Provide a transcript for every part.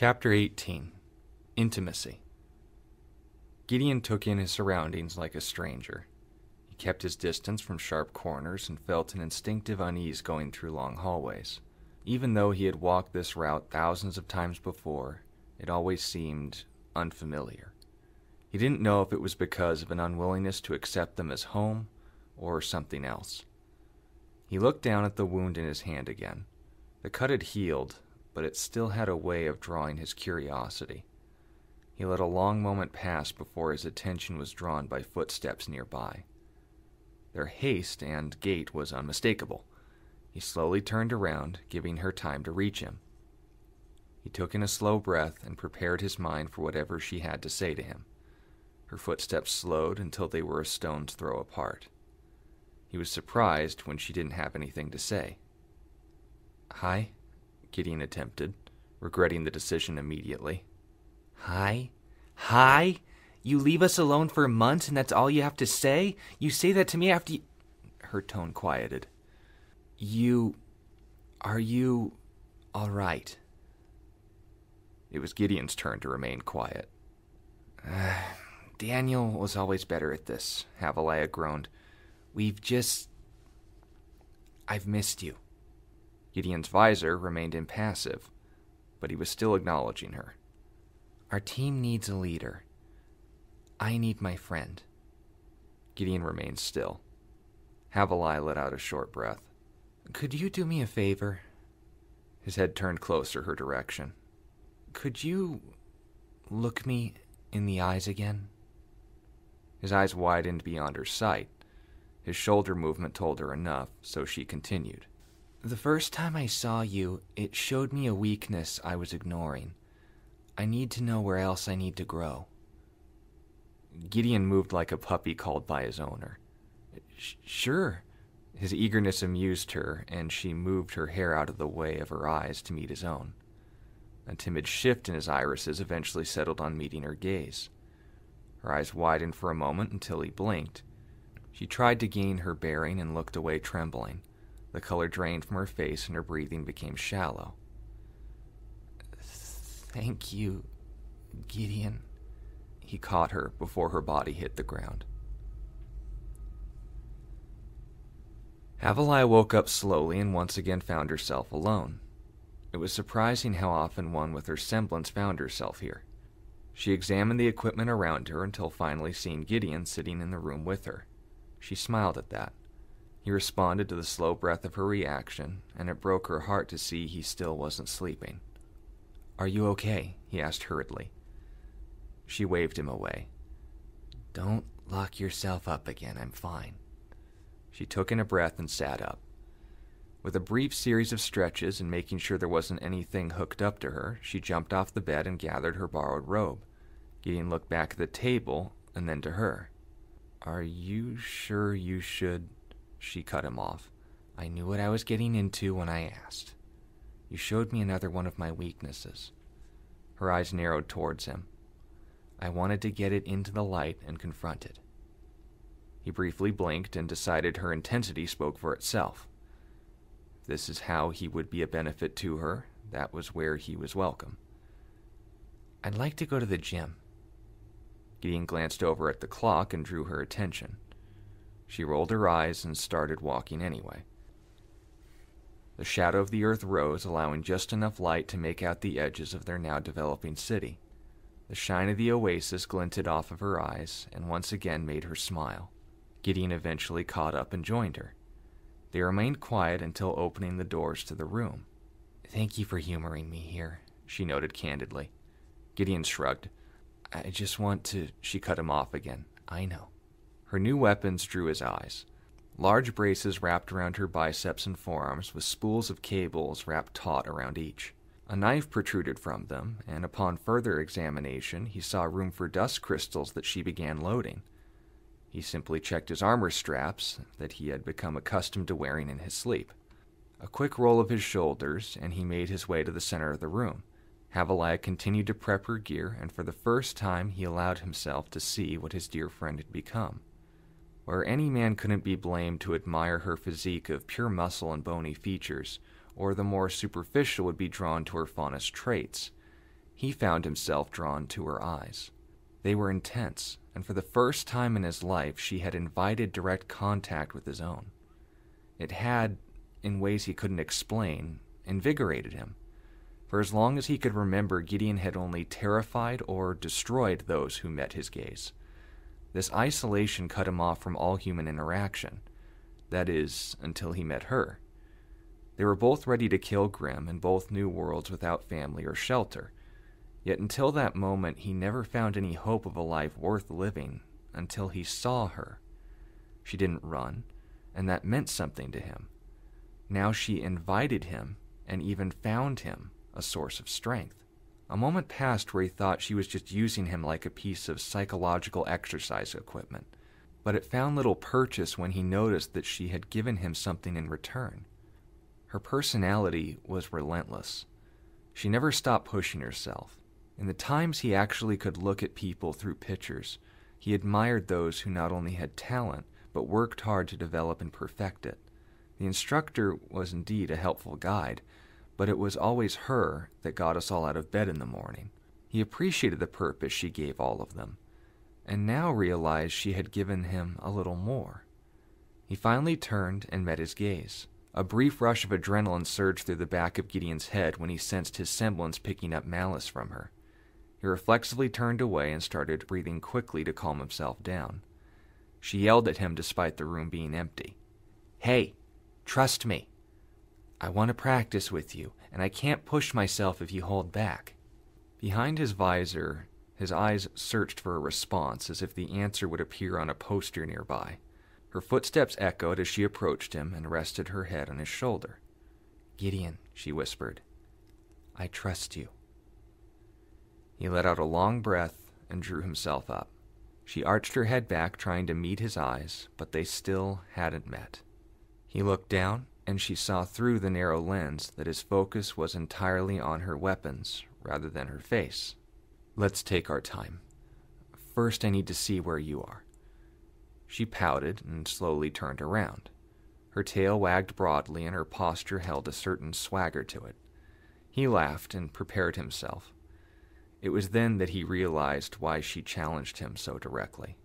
Chapter 18. Intimacy. Gideon took in his surroundings like a stranger. He kept his distance from sharp corners and felt an instinctive unease going through long hallways. Even though he had walked this route thousands of times before, it always seemed unfamiliar. He didn't know if it was because of an unwillingness to accept them as home or something else. He looked down at the wound in his hand again. The cut had healed, but it still had a way of drawing his curiosity. He let a long moment pass before his attention was drawn by footsteps nearby. Their haste and gait was unmistakable. He slowly turned around, giving her time to reach him. He took in a slow breath and prepared his mind for whatever she had to say to him. Her footsteps slowed until they were a stone's throw apart. He was surprised when she didn't have anything to say. "Hi?" Gideon attempted, regretting the decision immediately. "Hi? Hi? You leave us alone for months and that's all you have to say? You say that to me after you—" Her tone quieted. Are you all right?" It was Gideon's turn to remain quiet. "Daniel was always better at this," Havilah groaned. I've missed you." Gideon's visor remained impassive, but he was still acknowledging her. "Our team needs a leader. I need my friend." Gideon remained still. Havilah let out a short breath. "Could you do me a favor?" His head turned closer her direction. "Could you look me in the eyes again?" His eyes widened beyond her sight. His shoulder movement told her enough, so she continued. "The first time I saw you, it showed me a weakness I was ignoring. I need to know where else I need to grow." Gideon moved like a puppy called by his owner. Sure. His eagerness amused her, and she moved her hair out of the way of her eyes to meet his own. A timid shift in his irises eventually settled on meeting her gaze. Her eyes widened for a moment until he blinked. She tried to gain her bearing and looked away trembling. The color drained from her face and her breathing became shallow. "Thank you, Gideon," he caught her before her body hit the ground. Havilah woke up slowly and once again found herself alone. It was surprising how often one with her semblance found herself here. She examined the equipment around her until finally seeing Gideon sitting in the room with her. She smiled at that. He responded to the slow breath of her reaction, and it broke her heart to see he still wasn't sleeping. "Are you okay?" he asked hurriedly. She waved him away. "Don't lock yourself up again, I'm fine." She took in a breath and sat up. With a brief series of stretches and making sure there wasn't anything hooked up to her, she jumped off the bed and gathered her borrowed robe. Gideon looked back at the table and then to her. "Are you sure you should—" She cut him off. "I knew what I was getting into when I asked. You showed me another one of my weaknesses." Her eyes narrowed towards him. "I wanted to get it into the light and confront it." He briefly blinked and decided her intensity spoke for itself. If this is how he would be a benefit to her, that was where he was welcome. "I'd like to go to the gym." Gideon glanced over at the clock and drew her attention. She rolled her eyes and started walking anyway. The shadow of the earth rose, allowing just enough light to make out the edges of their now developing city. The shine of the oasis glinted off of her eyes and once again made her smile. Gideon eventually caught up and joined her. They remained quiet until opening the doors to the room. "Thank you for humoring me here," she noted candidly. Gideon shrugged. "I just want to—" She cut him off again. "I know." Her new weapons drew his eyes. Large braces wrapped around her biceps and forearms with spools of cables wrapped taut around each. A knife protruded from them, and upon further examination, he saw room for dust crystals that she began loading. He simply checked his armor straps that he had become accustomed to wearing in his sleep. A quick roll of his shoulders, and he made his way to the center of the room. Havilah continued to prep her gear, and for the first time he allowed himself to see what his dear friend had become. Where any man couldn't be blamed to admire her physique of pure muscle and bony features, or the more superficial would be drawn to her faunus traits, he found himself drawn to her eyes. They were intense, and for the first time in his life, she had invited direct contact with his own. It had, in ways he couldn't explain, invigorated him. For as long as he could remember, Gideon had only terrified or destroyed those who met his gaze. This isolation cut him off from all human interaction. That is, until he met her. They were both ready to kill Grimm and both knew worlds without family or shelter. Yet until that moment, he never found any hope of a life worth living until he saw her. She didn't run, and that meant something to him. Now she invited him and even found him a source of strength. A moment passed where he thought she was just using him like a piece of psychological exercise equipment, but it found little purchase when he noticed that she had given him something in return. Her personality was relentless. She never stopped pushing herself. In the times he actually could look at people through pictures, he admired those who not only had talent, but worked hard to develop and perfect it. The instructor was indeed a helpful guide, but it was always her that got us all out of bed in the morning. He appreciated the purpose she gave all of them, and now realized she had given him a little more. He finally turned and met his gaze. A brief rush of adrenaline surged through the back of Gideon's head when he sensed his semblance picking up malice from her. He reflexively turned away and started breathing quickly to calm himself down. She yelled at him despite the room being empty. "Hey, trust me. I want to practice with you, and I can't push myself if you hold back." Behind his visor, his eyes searched for a response, as if the answer would appear on a poster nearby. Her footsteps echoed as she approached him and rested her head on his shoulder. "Gideon," she whispered, "I trust you." He let out a long breath and drew himself up. She arched her head back, trying to meet his eyes, but they still hadn't met. He looked down, and she saw through the narrow lens that his focus was entirely on her weapons rather than her face. "Let's take our time. First, I need to see where you are." She pouted and slowly turned around. Her tail wagged broadly and her posture held a certain swagger to it. He laughed and prepared himself. It was then that he realized why she challenged him so directly.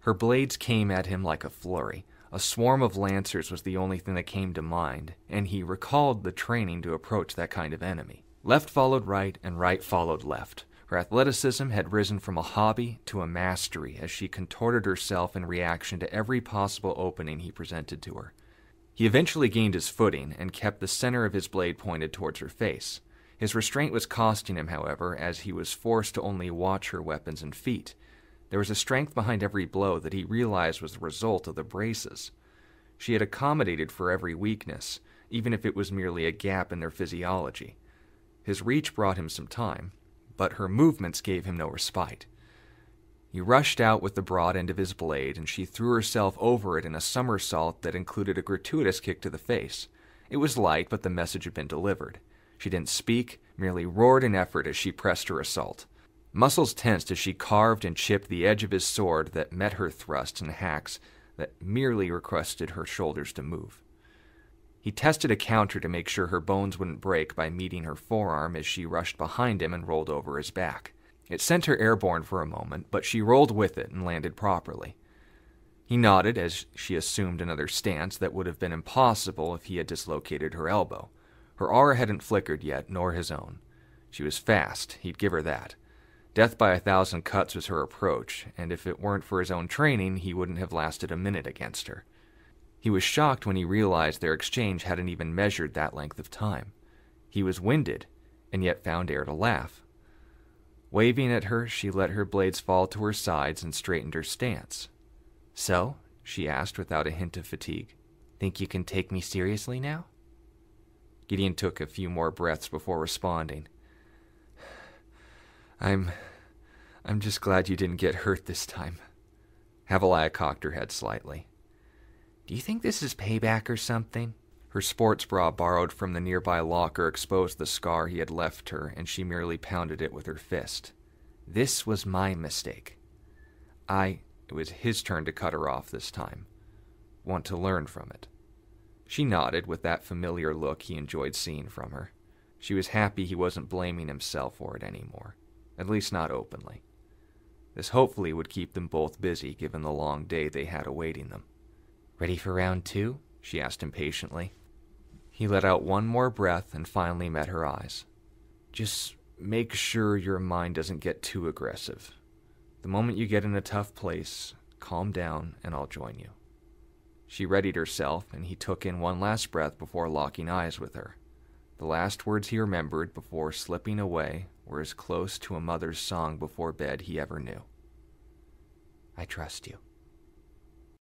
Her blades came at him like a flurry. A swarm of lancers was the only thing that came to mind, and he recalled the training to approach that kind of enemy. Left followed right, and right followed left. Her athleticism had risen from a hobby to a mastery as she contorted herself in reaction to every possible opening he presented to her. He eventually gained his footing and kept the center of his blade pointed towards her face. His restraint was costing him, however, as he was forced to only watch her weapons and feet. There was a strength behind every blow that he realized was the result of the braces. She had accommodated for every weakness, even if it was merely a gap in their physiology. His reach brought him some time, but her movements gave him no respite. He rushed out with the broad end of his blade, and she threw herself over it in a somersault that included a gratuitous kick to the face. It was light, but the message had been delivered. She didn't speak, merely roared in effort as she pressed her assault. Muscles tensed as she carved and chipped the edge of his sword that met her thrusts and hacks that merely requested her shoulders to move. He tested a counter to make sure her bones wouldn't break by meeting her forearm as she rushed behind him and rolled over his back. It sent her airborne for a moment, but she rolled with it and landed properly. He nodded as she assumed another stance that would have been impossible if he had dislocated her elbow. Her aura hadn't flickered yet, nor his own. She was fast, he'd give her that. Death by 1,000 cuts was her approach, and if it weren't for his own training, he wouldn't have lasted a minute against her. He was shocked when he realized their exchange hadn't even measured that length of time. He was winded, and yet found air to laugh. Waving at her, she let her blades fall to her sides and straightened her stance. "So?" she asked without a hint of fatigue. "Think you can take me seriously now?" Gideon took a few more breaths before responding. I'm just glad you didn't get hurt this time." Havilah cocked her head slightly. "Do you think this is payback or something?" Her sports bra borrowed from the nearby locker exposed the scar he had left her, and she merely pounded it with her fist. "This was my mistake. It was his turn to cut her off this time. Want to learn from it." She nodded with that familiar look he enjoyed seeing from her. She was happy he wasn't blaming himself for it anymore, at least not openly. This hopefully would keep them both busy given the long day they had awaiting them. "Ready for round 2?" she asked impatiently. He let out one more breath and finally met her eyes. "Just make sure your mind doesn't get too aggressive. The moment you get in a tough place, calm down and I'll join you." She readied herself and he took in one last breath before locking eyes with her. The last words he remembered before slipping away were as close to a mother's song before bed he ever knew. "I trust you."